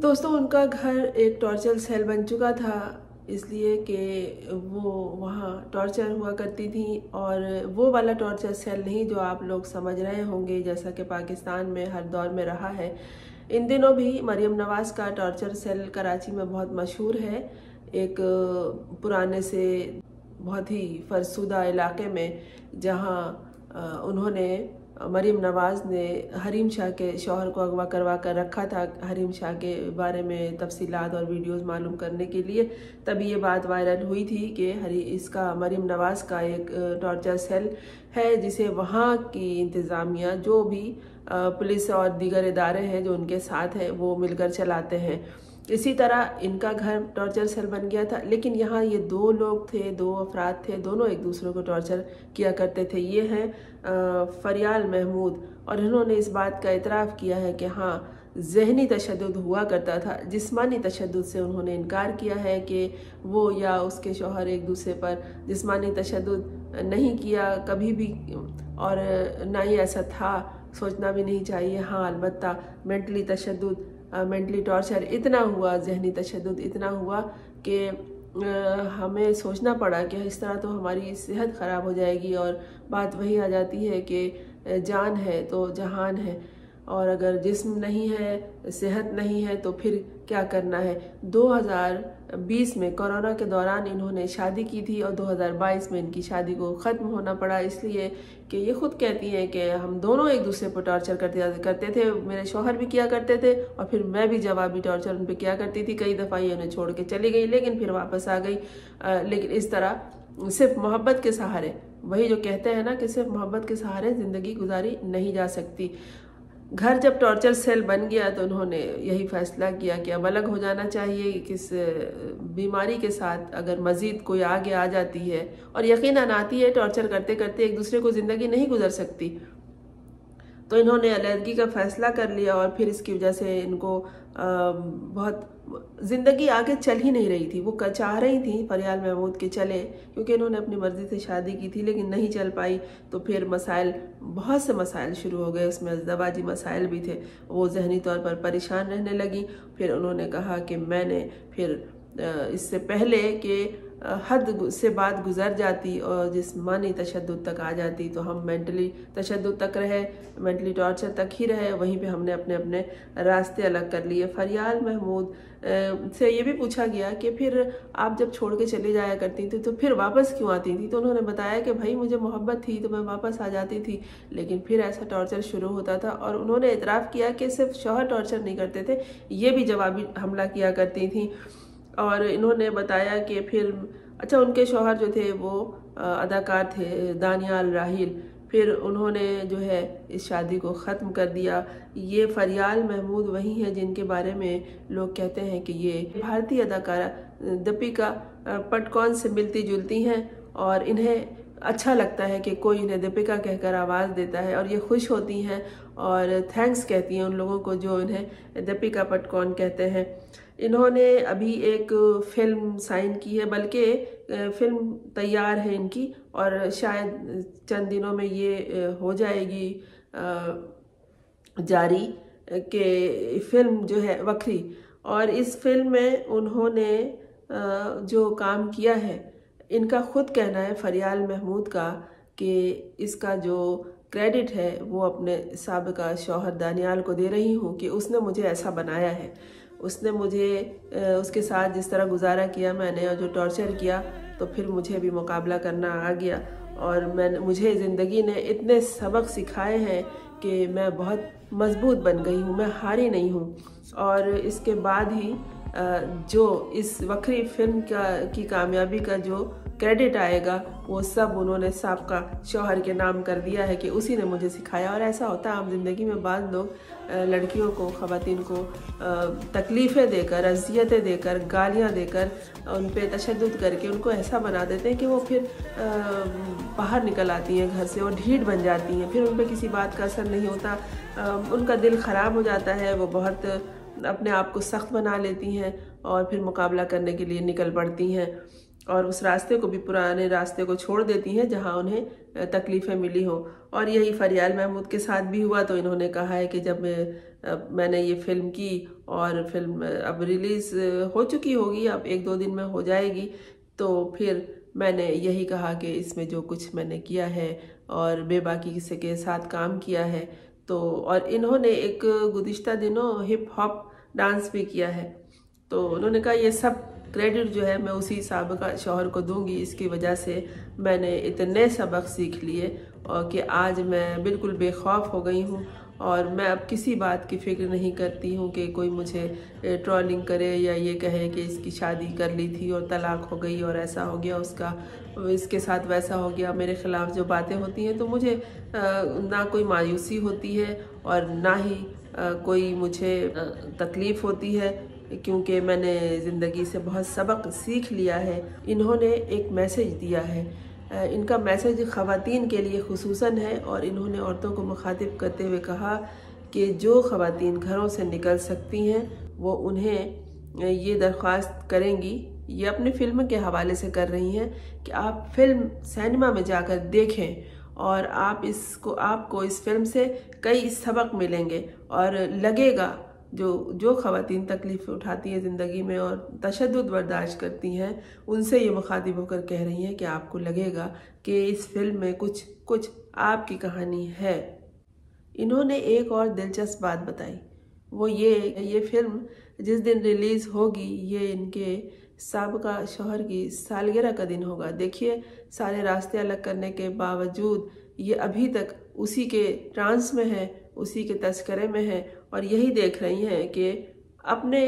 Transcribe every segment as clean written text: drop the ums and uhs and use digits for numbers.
दोस्तों उनका घर एक टॉर्चर सेल बन चुका था, इसलिए कि वो वहाँ टॉर्चर हुआ करती थी। और वो वाला टॉर्चर सेल नहीं जो आप लोग समझ रहे होंगे, जैसा कि पाकिस्तान में हर दौर में रहा है। इन दिनों भी मरियम नवाज़ का टॉर्चर सेल कराची में बहुत मशहूर है, एक पुराने से बहुत ही फरसुदा इलाके में, जहाँ उन्होंने मरियम नवाज़ ने हरीम शाह के शौहर को अगवा करवा कर रखा था। हरीम शाह के बारे में तफसीलात और वीडियोस मालूम करने के लिए तभी ये बात वायरल हुई थी कि इसका मरियम नवाज़ का एक टॉर्चर सेल है, जिसे वहाँ की इंतज़ामिया, जो भी पुलिस और दीगर इदारे हैं जो उनके साथ हैं, वो मिलकर चलाते हैं। इसी तरह इनका घर टॉर्चर सेल बन गया था, लेकिन यहाँ ये दो लोग थे, दो अफराद थे, दोनों एक दूसरे को टॉर्चर किया करते थे। ये हैं फरियाल महमूद, और इन्होंने इस बात का इतराफ़ किया है कि हाँ, जहनी तशद्दुद हुआ करता था। जिस्मानी तशद्दुद से उन्होंने इनकार किया है कि वो या उसके शौहर एक दूसरे पर जिस्मानी तशद्दुद नहीं किया कभी भी, और ना ही ऐसा था, सोचना भी नहीं चाहिए। हाँ, अलबत्ता मेंटली तशद्दुद, मेंटली टॉर्चर इतना हुआ, जहनी तशद्दुद इतना हुआ कि हमें सोचना पड़ा कि इस तरह तो हमारी सेहत ख़राब हो जाएगी। और बात वही आ जाती है कि जान है तो जहान है, और अगर जिस्म नहीं है, सेहत नहीं है, तो फिर क्या करना है। 2020 में कोरोना के दौरान इन्होंने शादी की थी, और 2022 में इनकी शादी को ख़त्म होना पड़ा, इसलिए कि ये ख़ुद कहती हैं कि हम दोनों एक दूसरे पर टॉर्चर करते थे। मेरे शौहर भी किया करते थे और फिर मैं भी जवाबी टॉर्चर उन पर किया करती थी। कई दफ़ा ये उन्हें छोड़ के चली गई, लेकिन फिर वापस आ गई। लेकिन इस तरह सिर्फ मोहब्बत के सहारे, वही जो कहते हैं ना कि सिर्फ मोहब्बत के सहारे ज़िंदगी गुजारी नहीं जा सकती। घर जब टॉर्चर सेल बन गया तो उन्होंने यही फैसला किया कि अब अलग हो जाना चाहिए। किस बीमारी के साथ अगर मज़ीद कोई आगे आ जाती है, और यकीनन आती है, टॉर्चर करते करते एक दूसरे को ज़िंदगी नहीं गुजर सकती, तो इन्होंने अलहदगी का फ़ैसला कर लिया। और फिर इसकी वजह से इनको बहुत ज़िंदगी आगे चल ही नहीं रही थी। वो चाह रही थी फरियाल महमूद के चले, क्योंकि इन्होंने अपनी मर्ज़ी से शादी की थी, लेकिन नहीं चल पाई। तो फिर मसाइल, बहुत से मसाइल शुरू हो गए, उसमें दबाजी मसाइल भी थे। वो जहनी तौर पर परेशान रहने लगी। फिर उन्होंने कहा कि मैंने फिर इससे पहले कि हद से बात गुजर जाती और जिस्मानी तशद्दुद तक आ जाती, तो हम मेंटली तशद्दुद तक रहे, मेंटली टॉर्चर तक ही रहे। वहीं पे हमने अपने अपने रास्ते अलग कर लिए। फरियाल महमूद से ये भी पूछा गया कि फिर आप जब छोड़ के चले जाया करती थी तो फिर वापस क्यों आती थी, तो उन्होंने बताया कि भाई मुझे मोहब्बत थी तो मैं वापस आ जाती थी, लेकिन फिर ऐसा टॉर्चर शुरू होता था। और उन्होंने इतराफ़ किया कि सिर्फ शौहर टॉर्चर नहीं करते थे, ये भी जवाबी हमला किया करती थी। और इन्होंने बताया कि फिर अच्छा, उनके शौहर जो थे वो अदाकार थे, दानियाल राहिल। फिर उन्होंने जो है इस शादी को ख़त्म कर दिया। ये फरियाल महमूद वही हैं जिनके बारे में लोग कहते हैं कि ये भारतीय अदाकारा दीपिका पादुकोण से मिलती जुलती हैं, और इन्हें अच्छा लगता है कि कोई इन्हें दीपिका कहकर आवाज़ देता है, और ये खुश होती हैं और थैंक्स कहती हैं उन लोगों को जो इन्हें दीपिका पादुकोण कहते हैं। इन्होंने अभी एक फ़िल्म साइन की है, बल्कि फ़िल्म तैयार है इनकी, और शायद चंद दिनों में ये हो जाएगी जारी, कि फ़िल्म जो है वक्री। और इस फिल्म में उन्होंने जो काम किया है, इनका ख़ुद कहना है फरियाल महमूद का, कि इसका जो क्रेडिट है वो अपने साबिका शौहर दानियाल को दे रही हूँ, कि उसने मुझे ऐसा बनाया है, उसने मुझे उसके साथ जिस तरह गुजारा किया मैंने, और जो टॉर्चर किया, तो फिर मुझे भी मुकाबला करना आ गया। और मुझे ज़िंदगी ने इतने सबक सिखाए हैं कि मैं बहुत मजबूत बन गई हूँ, मैं हारी नहीं हूँ। और इसके बाद ही जो इस वक्री फिल्म की कामयाबी का जो क्रेडिट आएगा वो सब उन्होंने साबिका शौहर के नाम कर दिया है कि उसी ने मुझे सिखाया। और ऐसा होता है आम ज़िंदगी में, बाद लोग लड़कियों को, ख़वातीन को तकलीफ़ें देकर, अज़ियतें देकर, गालियाँ देकर, उन पर तशद्दुद करके उनको ऐसा बना देते हैं कि वो फिर बाहर निकल आती हैं घर से और ढीठ बन जाती हैं। फिर उन पर किसी बात का असर नहीं होता, उनका दिल ख़राब हो जाता है, वो बहुत अपने आप को सख्त बना लेती हैं और फिर मुकाबला करने के लिए निकल पड़ती हैं। और उस रास्ते को भी, पुराने रास्ते को छोड़ देती हैं जहां उन्हें तकलीफ़ें मिली हों। और यही फरियाल महमूद के साथ भी हुआ। तो इन्होंने कहा है कि जब मैंने ये फ़िल्म की और फिल्म अब रिलीज़ हो चुकी होगी, अब 1-2 दिन में हो जाएगी, तो फिर मैंने यही कहा कि इसमें जो कुछ मैंने किया है और बेबाकी के साथ काम किया है। तो और इन्होंने एक गुज़िश्ता दिनों हिप हॉप डांस भी किया है। तो उन्होंने कहा ये सब क्रेडिट जो है मैं उसी साबिक़ा शौहर को दूंगी, इसकी वजह से मैंने इतने सबक सीख लिए और कि आज मैं बिल्कुल बेखौफ हो गई हूँ और मैं अब किसी बात की फ़िक्र नहीं करती हूँ कि कोई मुझे ट्रोलिंग करे या ये कहे कि इसकी शादी कर ली थी और तलाक हो गई और ऐसा हो गया, उसका इसके साथ वैसा हो गया। मेरे ख़िलाफ़ जो बातें होती हैं तो मुझे ना कोई मायूसी होती है और ना ही कोई मुझे तकलीफ़ होती है, क्योंकि मैंने ज़िंदगी से बहुत सबक सीख लिया है। इन्होंने एक मैसेज दिया है, इनका मैसेज ख़वातीन के लिए खुसूसन है। और इन्होंने औरतों को मुखातिब करते हुए कहा कि जो ख़वातीन घरों से निकल सकती हैं वो उन्हें ये दरख्वास्त करेंगी, ये अपनी फ़िल्म के हवाले से कर रही हैं, कि आप फिल्म सिनेमा में जाकर देखें और आप इसको, आपको इस फिल्म से कई सबक मिलेंगे और लगेगा जो ख़वातीन तकलीफ़ उठाती हैं ज़िंदगी में और तशद्दुद बर्दाश्त करती हैं, उनसे ये मुखातिब होकर कह रही हैं कि आपको लगेगा कि इस फिल्म में कुछ आपकी कहानी है। इन्होंने एक और दिलचस्प बात बताई, वो ये फिल्म जिस दिन रिलीज़ होगी ये इनके साबिक़ा शौहर की सालगिरह का दिन होगा। देखिए, सारे रास्ते अलग करने के बावजूद ये अभी तक उसी के ट्रांस में है, उसी के तस्करे में है और यही देख रही हैं कि अपने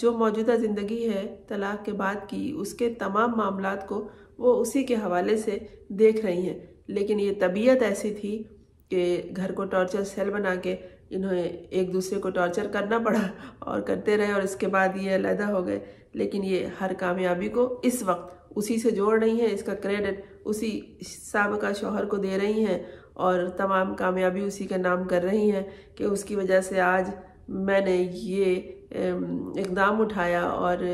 जो मौजूदा ज़िंदगी है तलाक के बाद की, उसके तमाम मामलात को वो उसी के हवाले से देख रही हैं। लेकिन ये तबीयत ऐसी थी कि घर को टॉर्चर सेल बना के इन्हें एक दूसरे को टॉर्चर करना पड़ा और करते रहे और इसके बाद ये अलहदा हो गए। लेकिन ये हर कामयाबी को इस वक्त उसी से जोड़ रही हैं, इसका क्रेडिट उसी साबिक़ा शौहर को दे रही हैं और तमाम कामयाबी उसी का नाम कर रही हैं कि उसकी वजह से आज मैंने ये इक़दाम उठाया और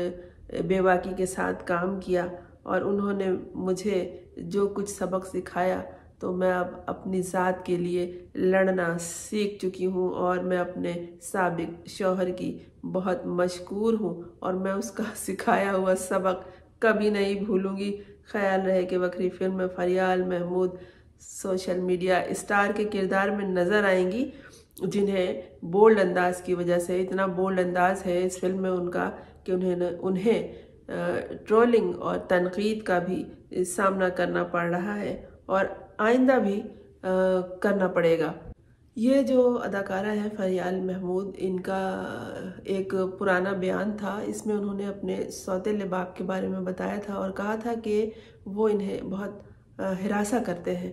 बेबाकी के साथ काम किया और उन्होंने मुझे जो कुछ सबक सिखाया तो मैं अब अपनी ज़ात के लिए लड़ना सीख चुकी हूँ और मैं अपने साबिक़ शौहर की बहुत मशकूर हूँ और मैं उसका सिखाया हुआ सबक कभी नहीं भूलूँगी। ख्याल रहे कि वक्री फिल्म में Fariyal Mahmood social media star के किरदार में नज़र आएंगी, जिन्हें बोल्ड अंदाज़ की वजह से, इतना बोल्ड अंदाज़ है इस फिल्म में उनका कि उन्हें ट्रोलिंग और तनकीद का भी सामना करना पड़ रहा है और आइंदा भी करना पड़ेगा। ये जो अदाकारा है फरियाल महमूद, इनका एक पुराना बयान था, इसमें उन्होंने अपने सौतेले बाप के बारे में बताया था और कहा था कि वो इन्हें बहुत हिरासा करते हैं।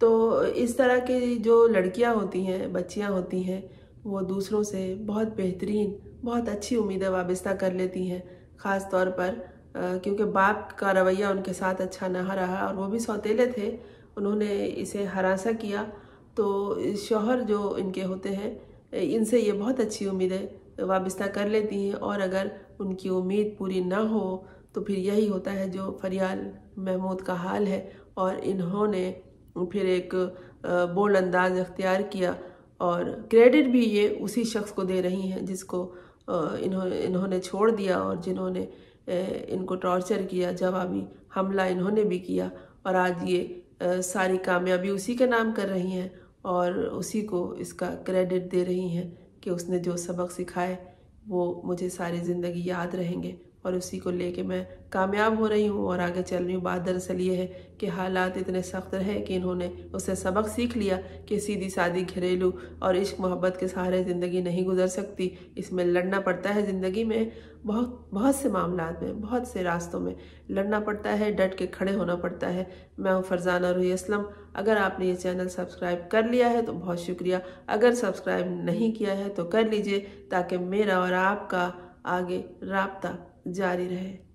तो इस तरह के जो लड़कियां होती हैं, बच्चियां होती हैं, वो दूसरों से बहुत बेहतरीन, बहुत अच्छी उम्मीदें वाबस्ता कर लेती हैं, ख़ास तौर पर क्योंकि बाप का रवैया उनके साथ अच्छा ना रहा और वो भी सौतेले थे, उन्होंने इसे हरासा किया। तो शौहर जो इनके होते हैं इनसे ये बहुत अच्छी उम्मीदें वाबस्ता कर लेती हैं और अगर उनकी उम्मीद पूरी ना हो तो फिर यही होता है जो फरियाल महमूद का हाल है। और इन्होंने फिर एक बोल्ड अंदाज अख्तियार किया और क्रेडिट भी ये उसी शख्स को दे रही हैं जिसको इन्होंने छोड़ दिया और जिन्होंने इनको टॉर्चर किया, जवाबी हमला इन्होंने भी किया और आज ये सारी कामयाबी उसी के नाम कर रही हैं और उसी को इसका क्रेडिट दे रही हैं कि उसने जो सबक सिखाए वो मुझे सारी ज़िंदगी याद रहेंगे और उसी को लेके मैं कामयाब हो रही हूँ और आगे चल रही हूँ। बात दरअसल ये है कि हालात इतने सख्त रहे कि इन्होंने उससे सबक सीख लिया कि सीधी सादी घरेलू और इश्क मोहब्बत के सहारे ज़िंदगी नहीं गुजर सकती, इसमें लड़ना पड़ता है। ज़िंदगी में बहुत से मामलात में, बहुत से रास्तों में लड़ना पड़ता है, डट के खड़े होना पड़ता है। मैं हूँ फरजाना रूही असलम। अगर आपने ये चैनल सब्सक्राइब कर लिया है तो बहुत शुक्रिया, अगर सब्सक्राइब नहीं किया है तो कर लीजिए ताकि मेरा और आपका आगे राब्ता जारी रहे।